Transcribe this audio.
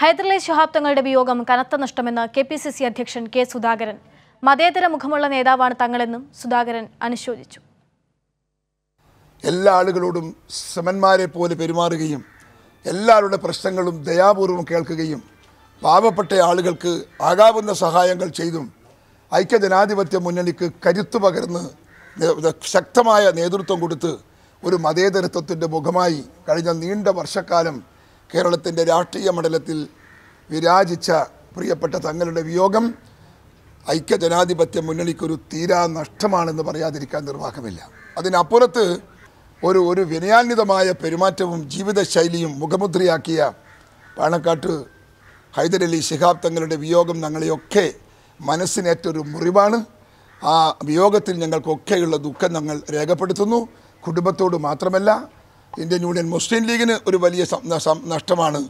ഹൈദരലി ശിഹാബ് തങ്ങളുടെ വിയോഗം കനത്ത നഷ്ടമെന്ന് കെപിസിസി അധ്യക്ഷൻ കെ സുധാകരൻ മതേതര മുഖമുള്ള നേതാവാണ് തങ്ങളെന്നും സുധാകരൻ അനുശോചിച്ചു. എല്ലാ ആളുകളോടും സമന്മാരെ പോലെ പെരുമാറുകയും എല്ലാവരുടെ പ്രശ്നങ്ങളും ദയാപൂർവ്വം കേൾക്കുകയും പാവപ്പെട്ട ആളുകൾക്ക് ആകാവുന്ന സഹായങ്ങൾ ചെയ്തും ഐക്യജനാധിപത്യ മുന്നണിക്ക് കരുത്തു പകർന്ന് ശക്തമായ നേതൃത്വം കൊടുത്ത് ഒരു മതേതരത്വത്തിൻ്റെ മുഖമായി കഴിഞ്ഞ നീണ്ട വർഷക്കാലം കേരളത്തിൻ്റെ രാഷ്ട്രീയ മണ്ഡലത്തിൽ വിരാജിച്ച പ്രിയപ്പെട്ട തങ്ങളുടെ വിയോഗം ഐക്യജനാധിപത്യ മുന്നണിക്കൊരു തീരാ നഷ്ടമാണെന്ന് പറയാതിരിക്കാൻ നിർവാഹമില്ല. അതിനപ്പുറത്ത് ഒരു വിനയാന്വിതമായ പെരുമാറ്റവും ജീവിതശൈലിയും മുഖമുദ്രയാക്കിയ പാണക്കാട്ട് ഹൈദരലി ശിഹാബ് തങ്ങളുടെ വിയോഗം ഞങ്ങളെയൊക്കെ മനസ്സിനേറ്റൊരു മുറിവാണ്. ആ വിയോഗത്തിൽ ഞങ്ങൾക്കൊക്കെയുള്ള ദുഃഖം ഞങ്ങൾ രേഖപ്പെടുത്തുന്നു. കുടുംബത്തോട് മാത്രമല്ല ഇന്ത്യൻ യൂണിയൻ മുസ്ലിം ലീഗിന് ഒരു വലിയ നഷ്ടമാണ്.